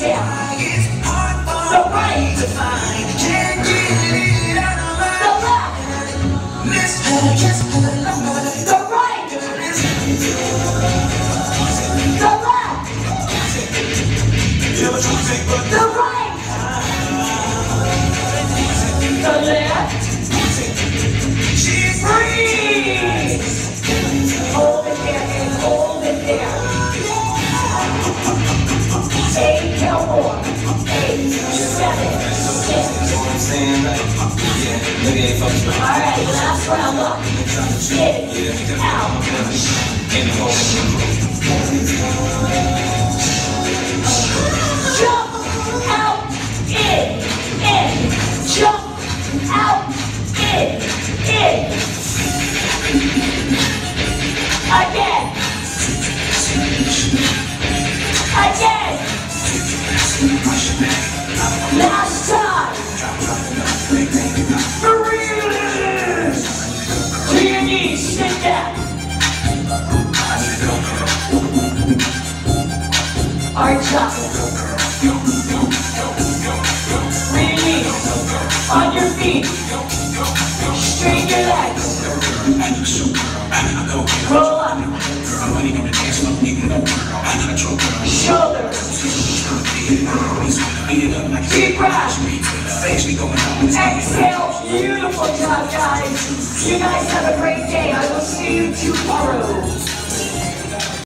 yourself. It's hard for so right to find. Can't get it out of mind. So love. Miss her, kiss her, love her. So right. So love. You're choosing but the right. The left. She's free. Hold it there and hold it there. Alright, last round up. Get it out. Jump out, in. Jump out, in. Again. Again. Last time. Arch up. Release. On your feet. Straighten your legs. Roll up. Shoulders. Deep breath. Exhale. Beautiful job, guys. You guys have a great day. I will see you tomorrow.